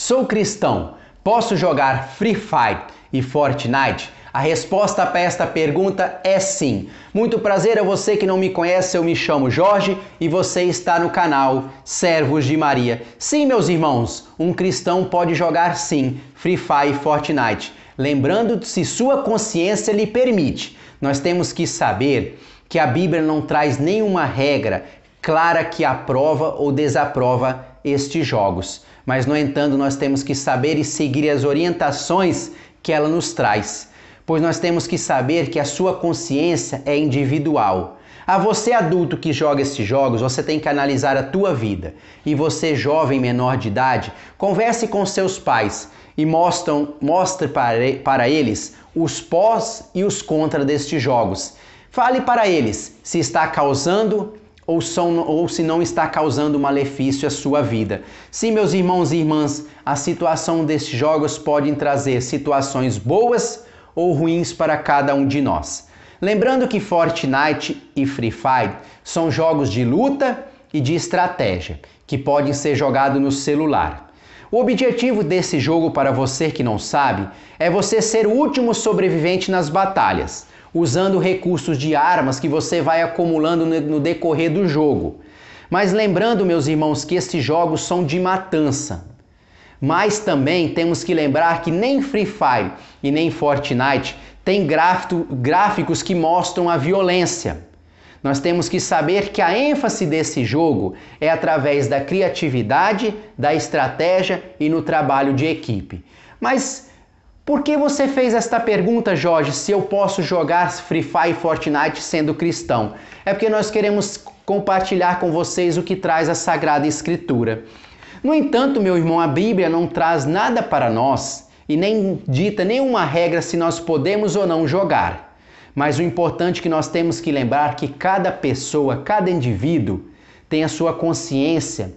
Sou cristão, posso jogar Free Fire e Fortnite? A resposta para esta pergunta é sim. Muito prazer a você que não me conhece, eu me chamo Jorge e você está no canal Servos de Maria. Sim, meus irmãos, um cristão pode jogar sim Free Fire e Fortnite. Lembrando, se sua consciência lhe permite, nós temos que saber que a Bíblia não traz nenhuma regra clara que aprova ou desaprova estes jogos. Mas, no entanto, nós temos que saber e seguir as orientações que ela nos traz. Pois nós temos que saber que a sua consciência é individual. A você adulto que joga esses jogos, você tem que analisar a tua vida. E você jovem menor de idade, converse com seus pais e mostre para eles os pós e os contra destes jogos. Fale para eles se está causando ou se não está causando malefício à sua vida. Sim, meus irmãos e irmãs, a situação destes jogos pode trazer situações boas ou ruins para cada um de nós. Lembrando que Fortnite e Free Fire são jogos de luta e de estratégia, que podem ser jogados no celular. O objetivo desse jogo, para você que não sabe, é você ser o último sobrevivente nas batalhas, usando recursos de armas que você vai acumulando no decorrer do jogo. Mas lembrando, meus irmãos, que esses jogos são de matança. Mas também temos que lembrar que nem Free Fire e nem Fortnite têm gráficos que mostram a violência. Nós temos que saber que a ênfase desse jogo é através da criatividade, da estratégia e no trabalho de equipe. Mas por que você fez esta pergunta, Jorge, se eu posso jogar Free Fire e Fortnite sendo cristão? É porque nós queremos compartilhar com vocês o que traz a Sagrada Escritura. No entanto, meu irmão, a Bíblia não traz nada para nós e nem dita nenhuma regra se nós podemos ou não jogar. Mas o importante é que nós temos que lembrar que cada pessoa, cada indivíduo tem a sua consciência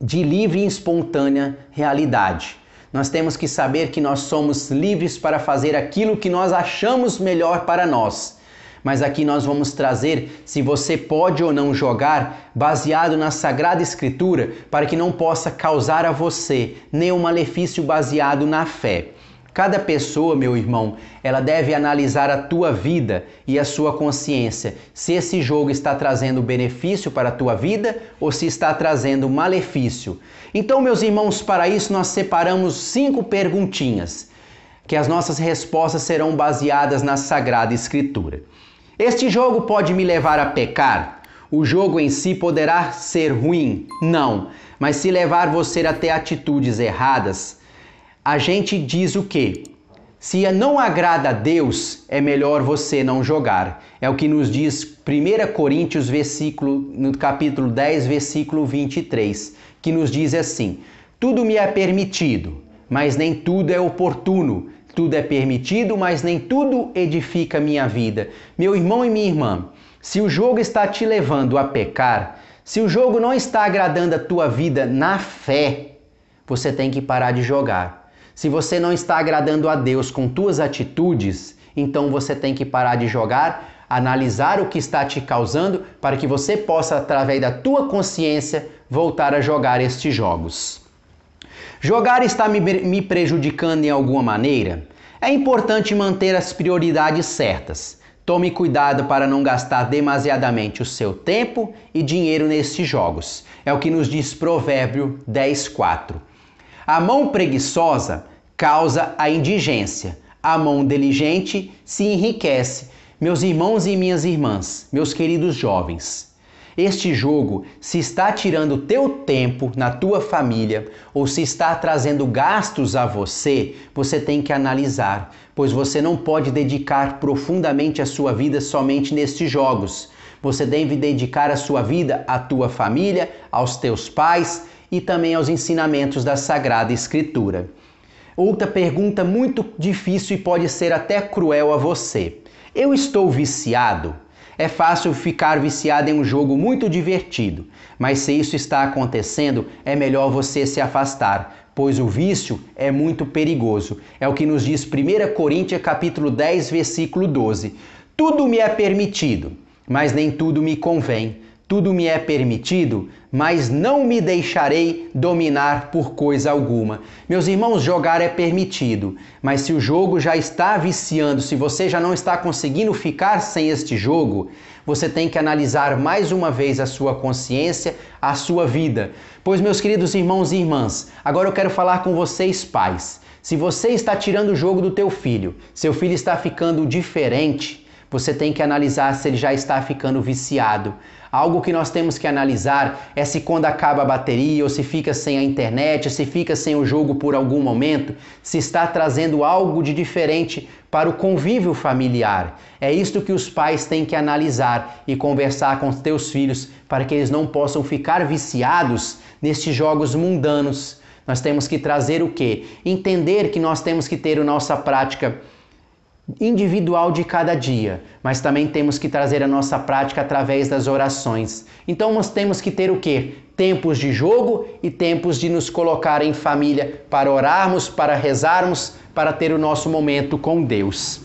de livre e espontânea realidade. Nós temos que saber que nós somos livres para fazer aquilo que nós achamos melhor para nós. Mas aqui nós vamos trazer se você pode ou não jogar baseado na Sagrada Escritura, para que não possa causar a você nenhum malefício baseado na fé. Cada pessoa, meu irmão, ela deve analisar a tua vida e a sua consciência, se esse jogo está trazendo benefício para a tua vida ou se está trazendo malefício. Então, meus irmãos, para isso nós separamos 5 perguntinhas, que as nossas respostas serão baseadas na Sagrada Escritura. Este jogo pode me levar a pecar? O jogo em si poderá ser ruim? Não, mas se levar você até atitudes erradas, a gente diz o quê? Se não agrada a Deus, é melhor você não jogar. É o que nos diz 1 Coríntios, no capítulo 10, versículo 23, que nos diz assim: tudo me é permitido, mas nem tudo é oportuno. Tudo é permitido, mas nem tudo edifica minha vida. Meu irmão e minha irmã, se o jogo está te levando a pecar, se o jogo não está agradando a tua vida na fé, você tem que parar de jogar. Se você não está agradando a Deus com tuas atitudes, então você tem que parar de jogar, analisar o que está te causando, para que você possa, através da tua consciência, voltar a jogar estes jogos. Jogar está me prejudicando em alguma maneira? É importante manter as prioridades certas. Tome cuidado para não gastar demasiadamente o seu tempo e dinheiro nestes jogos. É o que nos diz Provérbio 10:4. A mão preguiçosa causa a indigência, a mão diligente se enriquece. Meus irmãos e minhas irmãs, meus queridos jovens, este jogo, se está tirando o teu tempo na tua família ou se está trazendo gastos a você, você tem que analisar, pois você não pode dedicar profundamente a sua vida somente nestes jogos. Você deve dedicar a sua vida à tua família, aos teus pais e também aos ensinamentos da Sagrada Escritura. Outra pergunta muito difícil e pode ser até cruel a você: eu estou viciado? É fácil ficar viciado em um jogo muito divertido, mas se isso está acontecendo, é melhor você se afastar, pois o vício é muito perigoso. É o que nos diz 1 Coríntios capítulo 10, versículo 12. Tudo me é permitido, mas nem tudo me convém. Tudo me é permitido, mas não me deixarei dominar por coisa alguma. Meus irmãos, jogar é permitido, mas se o jogo já está viciando, se você já não está conseguindo ficar sem este jogo, você tem que analisar mais uma vez a sua consciência, a sua vida. Pois, meus queridos irmãos e irmãs, agora eu quero falar com vocês, pais. Se você está tirando o jogo do teu filho, seu filho está ficando diferente, você tem que analisar se ele já está ficando viciado. Algo que nós temos que analisar é se quando acaba a bateria, ou se fica sem a internet, se fica sem o jogo por algum momento, se está trazendo algo de diferente para o convívio familiar. É isto que os pais têm que analisar e conversar com os teus filhos para que eles não possam ficar viciados nestes jogos mundanos. Nós temos que trazer o quê? Entender que nós temos que ter a nossa prática individual de cada dia, mas também temos que trazer a nossa prática através das orações. Então nós temos que ter o quê? Tempos de jogo e tempos de nos colocar em família para orarmos, para rezarmos, para ter o nosso momento com Deus.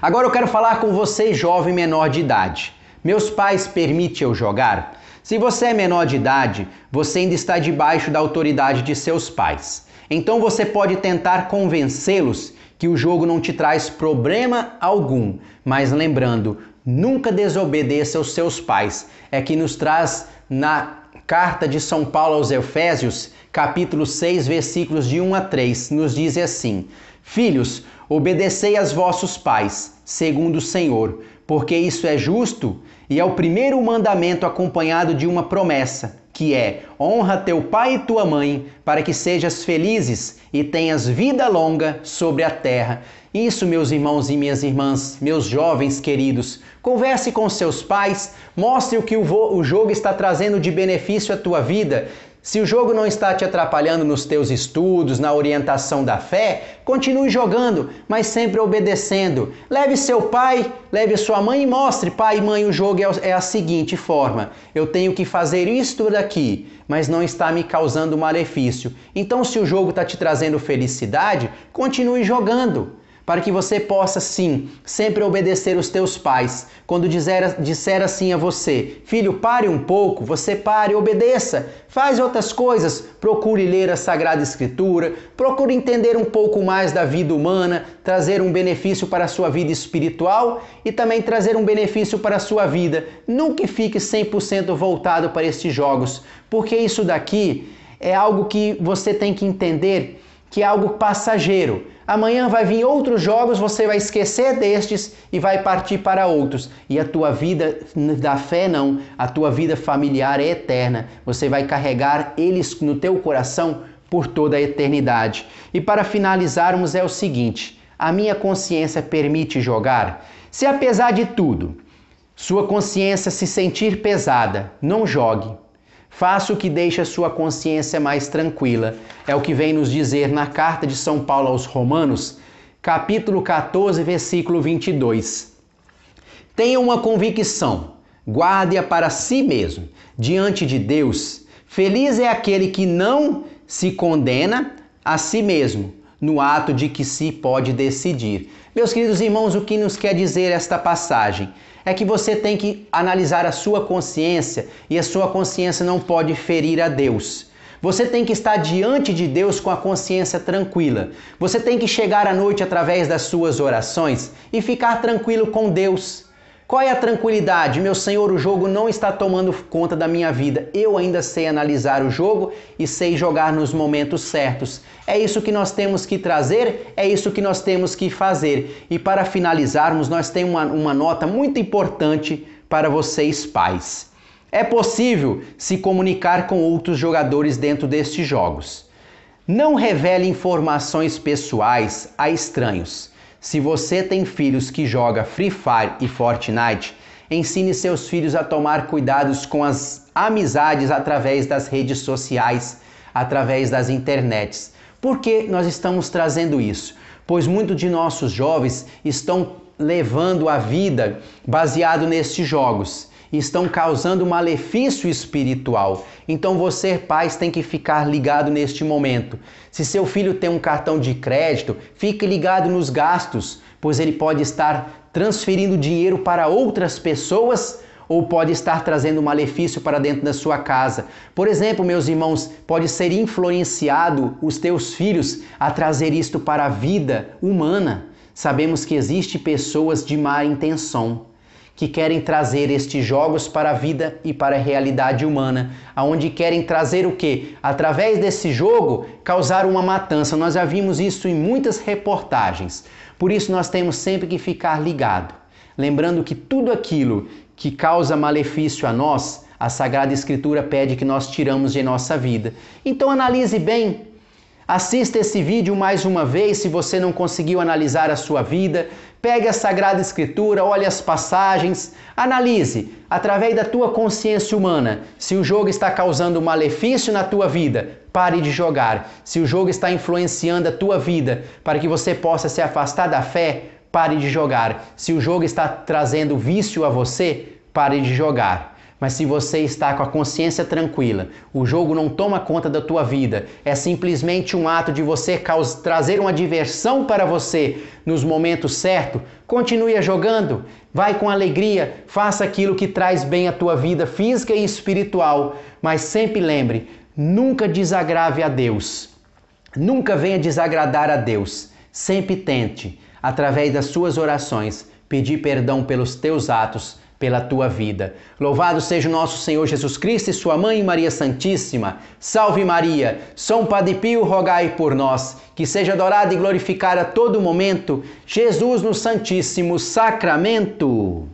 Agora eu quero falar com você, jovem menor de idade. Meus pais, permite eu jogar? Se você é menor de idade, você ainda está debaixo da autoridade de seus pais. Então você pode tentar convencê-los que o jogo não te traz problema algum, mas lembrando, nunca desobedeça aos seus pais. É que nos traz na carta de São Paulo aos Efésios, capítulo 6, versículos de 1 a 3, nos diz assim: Filhos, obedecei aos vossos pais, segundo o Senhor, porque isso é justo e é o primeiro mandamento acompanhado de uma promessa, que é: honra teu pai e tua mãe, para que sejas felizes e tenhas vida longa sobre a terra. Isso, meus irmãos e minhas irmãs, meus jovens queridos, converse com seus pais, mostre o que o jogo está trazendo de benefício à tua vida. Se o jogo não está te atrapalhando nos teus estudos, na orientação da fé, continue jogando, mas sempre obedecendo. Leve seu pai, leve sua mãe e mostre: pai e mãe, o jogo é a seguinte forma, eu tenho que fazer isto daqui, mas não está me causando malefício. Então, se o jogo está te trazendo felicidade, continue jogando, para que você possa, sim, sempre obedecer os teus pais. Quando disser assim a você: filho, pare um pouco, você pare, obedeça, faz outras coisas, procure ler a Sagrada Escritura, procure entender um pouco mais da vida humana, trazer um benefício para a sua vida espiritual e também trazer um benefício para a sua vida. Nunca fique 100% voltado para estes jogos, porque isso daqui é algo que você tem que entender que é algo passageiro. Amanhã vai vir outros jogos, você vai esquecer destes e vai partir para outros. E a tua vida da fé não, a tua vida familiar é eterna. Você vai carregar eles no teu coração por toda a eternidade. E para finalizarmos é o seguinte: a minha consciência permite jogar? Se apesar de tudo, sua consciência se sentir pesada, não jogue. Faça o que deixa a sua consciência mais tranquila. É o que vem nos dizer na carta de São Paulo aos Romanos, capítulo 14, versículo 22. Tenha uma convicção, guarde-a para si mesmo, diante de Deus. Feliz é aquele que não se condena a si mesmo, no ato de que se pode decidir. Meus queridos irmãos, o que nos quer dizer esta passagem? É que você tem que analisar a sua consciência e a sua consciência não pode ferir a Deus. Você tem que estar diante de Deus com a consciência tranquila. Você tem que chegar à noite através das suas orações e ficar tranquilo com Deus. Qual é a tranquilidade? Meu Senhor, o jogo não está tomando conta da minha vida. Eu ainda sei analisar o jogo e sei jogar nos momentos certos. É isso que nós temos que trazer, é isso que nós temos que fazer. E para finalizarmos, nós temos uma nota muito importante para vocês, pais. É possível se comunicar com outros jogadores dentro destes jogos. Não revele informações pessoais a estranhos. Se você tem filhos que jogam Free Fire e Fortnite, ensine seus filhos a tomar cuidados com as amizades através das redes sociais, através das internets. Por que nós estamos trazendo isso? Pois muitos de nossos jovens estão levando a vida baseado nestes jogos. Estão causando malefício espiritual. Então você, pais, tem que ficar ligado neste momento. Se seu filho tem um cartão de crédito, fique ligado nos gastos, pois ele pode estar transferindo dinheiro para outras pessoas ou pode estar trazendo malefício para dentro da sua casa. Por exemplo, meus irmãos, pode ser influenciado os teus filhos a trazer isto para a vida humana. Sabemos que existem pessoas de má intenção que querem trazer estes jogos para a vida e para a realidade humana, aonde querem trazer o quê? Através desse jogo, causar uma matança. Nós já vimos isso em muitas reportagens. Por isso nós temos sempre que ficar ligado. Lembrando que tudo aquilo que causa malefício a nós, a Sagrada Escritura pede que nós tiramos de nossa vida. Então analise bem. Assista esse vídeo mais uma vez, se você não conseguiu analisar a sua vida. Pegue a Sagrada Escritura, olhe as passagens, analise, através da tua consciência humana, se o jogo está causando malefício na tua vida, pare de jogar. Se o jogo está influenciando a tua vida, para que você possa se afastar da fé, pare de jogar. Se o jogo está trazendo vício a você, pare de jogar. Mas se você está com a consciência tranquila, o jogo não toma conta da tua vida, é simplesmente um ato de você trazer uma diversão para você nos momentos certos, continue jogando, vai com alegria, faça aquilo que traz bem a tua vida física e espiritual, mas sempre lembre, nunca desagrave a Deus, nunca venha desagradar a Deus, sempre tente, através das suas orações, pedir perdão pelos teus atos, pela tua vida. Louvado seja o nosso Senhor Jesus Cristo e sua Mãe Maria Santíssima. Salve Maria! São Padre Pio, rogai por nós, que seja adorado e glorificado a todo momento, Jesus no Santíssimo Sacramento.